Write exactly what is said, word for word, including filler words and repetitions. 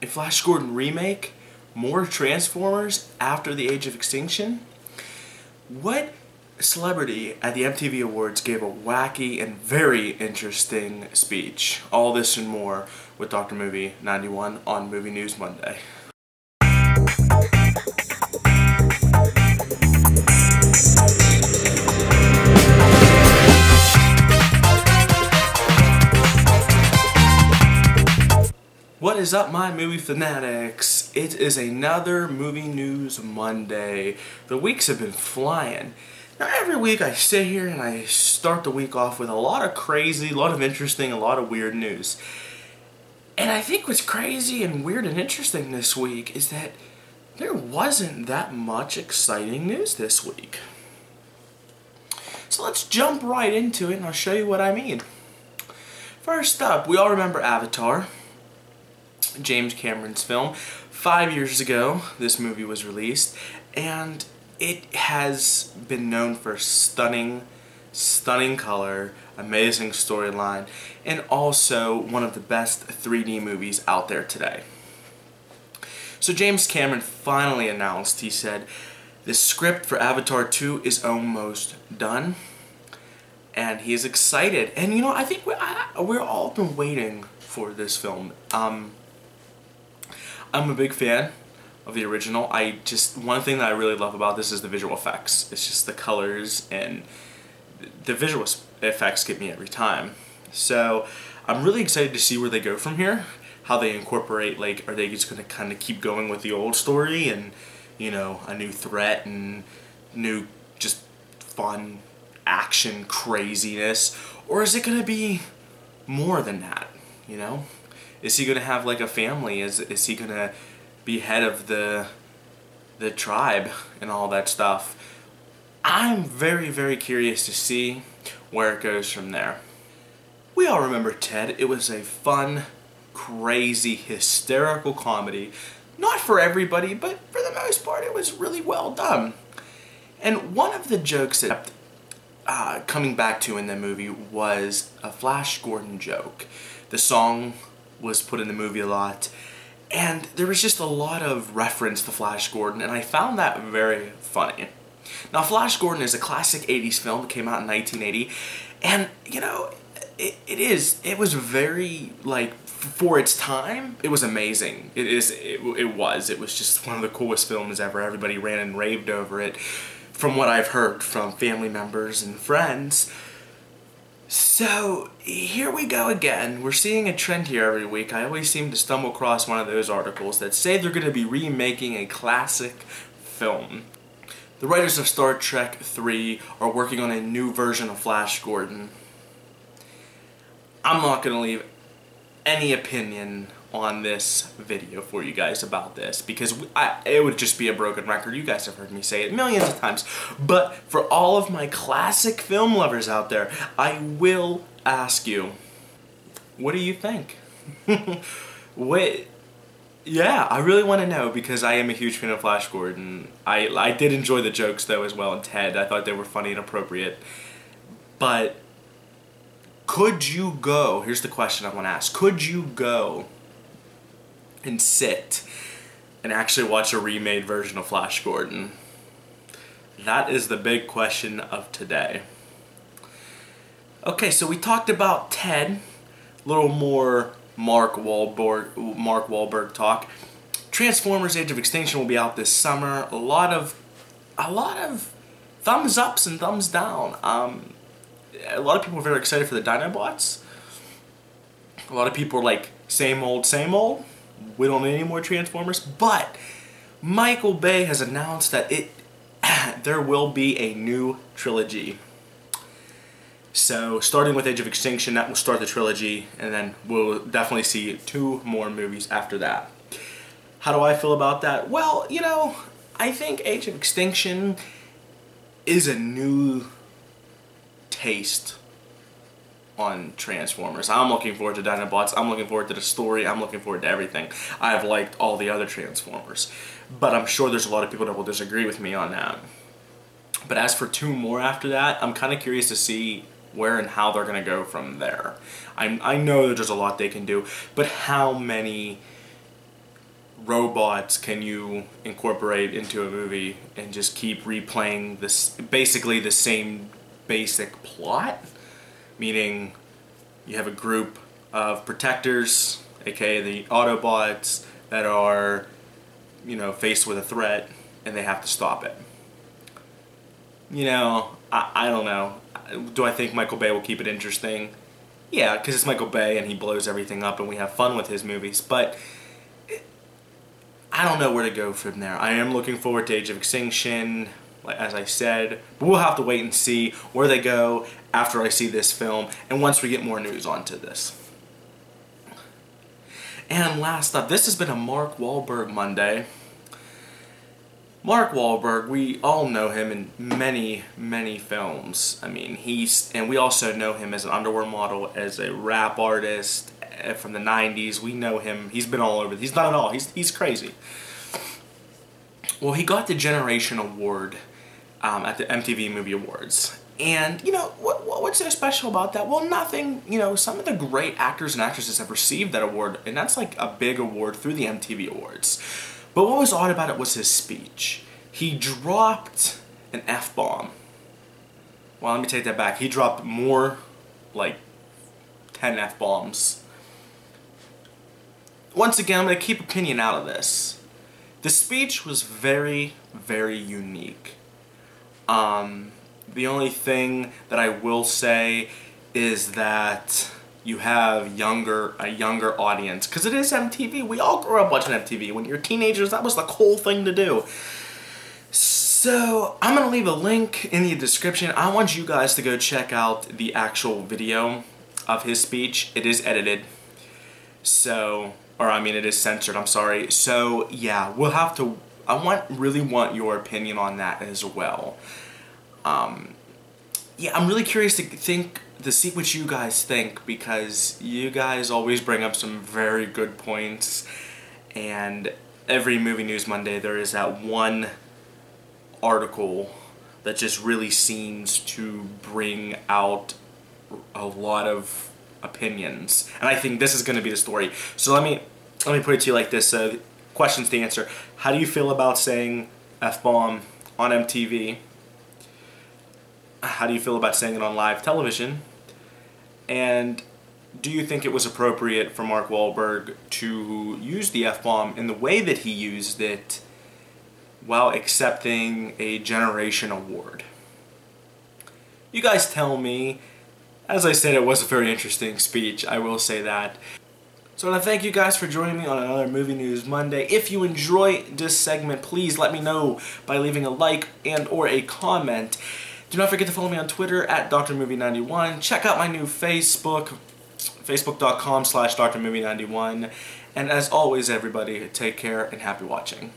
a Flash Gordon remake, more Transformers after the Age of Extinction. What celebrity at the M T V Awards gave a wacky and very interesting speech? All this and more with Dr Movie ninety-one on Movie News Monday. What is up, my movie fanatics? It is another Movie News Monday. The weeks have been flying. Now every week I sit here and I start the week off with a lot of crazy, a lot of interesting, a lot of weird news. And I think what's crazy and weird and interesting this week is that there wasn't that much exciting news this week. So let's jump right into it and I'll show you what I mean. First up, we all remember Avatar, James Cameron's film. Five years ago, this movie was released, and it has been known for stunning, stunning color, amazing storyline, and also one of the best three D movies out there today. So James Cameron finally announced, he said, the script for Avatar two is almost done, and he's excited. And you know, I think we're, I, we're all been waiting for this film. Um... I'm a big fan of the original. I just, one thing that I really love about this is the visual effects. It's just the colors and the visual effects get me every time. So I'm really excited to see where they go from here, how they incorporate, like, are they just going to kind of keep going with the old story and, you know, a new threat and new just fun action craziness, or is it going to be more than that, you know? Is he going to have, like, a family? Is is he going to be head of the the tribe and all that stuff? I'm very, very curious to see where it goes from there. We all remember Ted. It was a fun, crazy, hysterical comedy. Not for everybody, but for the most part, it was really well done. And one of the jokes that I kept uh, coming back to in the movie was a Flash Gordon joke. The song was put in the movie a lot, and there was just a lot of reference to Flash Gordon, and I found that very funny. Now, Flash Gordon is a classic eighties film that came out in nineteen eighty, and, you know, it, it is, it was very, like, for its time, it was amazing. It is, it, it was, it was just one of the coolest films ever. Everybody ran and raved over it, from what I've heard from family members and friends. So, here we go again. We're seeing a trend here every week. I always seem to stumble across one of those articles that say they're going to be remaking a classic film. The writers of Star Trek three are working on a new version of Flash Gordon. I'm not going to leave any opinion on this video for you guys about this, because I, it would just be a broken record. You guys have heard me say it millions of times, but for all of my classic film lovers out there, I will ask you, what do you think? What? Yeah, I really want to know, because I am a huge fan of Flash Gordon. I, I did enjoy the jokes though as well, and Ted, I thought they were funny and appropriate, but could you go, here's the question I want to ask, could you go and sit and actually watch a remade version of Flash Gordon? That is the big question of today. Okay, so we talked about Ted, a little more Mark Wahlberg, Mark Wahlberg talk. Transformers: Age of Extinction will be out this summer. A lot of, a lot of thumbs ups and thumbs down. Um, a lot of people are very excited for the Dinobots. A lot of people are like, same old, same old. We don't need any more Transformers, but Michael Bay has announced that it there will be a new trilogy. So starting with Age of Extinction, that will start the trilogy, and then we'll definitely see two more movies after that. How do I feel about that? Well, you know, I think Age of Extinction is a new taste on Transformers. I'm looking forward to Dinobots, I'm looking forward to the story, I'm looking forward to everything. I've liked all the other Transformers, but I'm sure there's a lot of people that will disagree with me on that. But as for two more after that, I'm kind of curious to see where and how they're going to go from there. I'm, I know that there's a lot they can do, but how many robots can you incorporate into a movie and just keep replaying this basically the same basic plot? Meaning, you have a group of protectors, aka the Autobots, that are, you know, faced with a threat and they have to stop it. You know, I, I don't know. Do I think Michael Bay will keep it interesting? Yeah, because it's Michael Bay and he blows everything up and we have fun with his movies, but it, I don't know where to go from there. I am looking forward to Age of Extinction, as I said, but we'll have to wait and see where they go after I see this film and once we get more news onto this. And last up, this has been a Mark Wahlberg Monday. Mark Wahlberg, we all know him in many, many films. I mean, he's, and we also know him as an underwear model, as a rap artist from the nineties. We know him, he's been all over, he's done it all, he's, he's crazy. Well, he got the Generation Award um, at the M T V Movie Awards. And, you know, what, what, what's so special about that? Well, nothing. You know, some of the great actors and actresses have received that award, and that's like a big award through the M T V Awards. But what was odd about it was his speech. He dropped an F-bomb. Well, let me take that back. He dropped more, like, ten F-bombs. Once again, I'm going to keep opinion out of this. The speech was very, very unique. Um... The only thing that I will say is that you have younger a younger audience, because it is M T V. We all grew up watching M T V. When you're teenagers, that was the cool thing to do. So I'm gonna leave a link in the description. I want you guys to go check out the actual video of his speech. It is edited, so or I mean it is censored, I'm sorry. So yeah, we'll have to I want really want your opinion on that as well. Um, yeah, I'm really curious to think, to see what you guys think, because you guys always bring up some very good points, and every Movie News Monday there is that one article that just really seems to bring out a lot of opinions, and I think this is going to be the story. So let me, let me put it to you like this, uh, questions to answer. How do you feel about saying F-bomb on M T V? How do you feel about saying it on live television? And do you think it was appropriate for Mark Wahlberg to use the F-bomb in the way that he used it while accepting a Generation Award? You guys tell me. As I said, it was a very interesting speech, I will say that. So I want to thank you guys for joining me on another Movie News Monday. If you enjoy this segment, please let me know by leaving a like and or a comment. Do not forget to follow me on Twitter at Dr Movie ninety-one. Check out my new Facebook, facebook dot com slash Dr Movie ninety-one. And as always, everybody, take care and happy watching.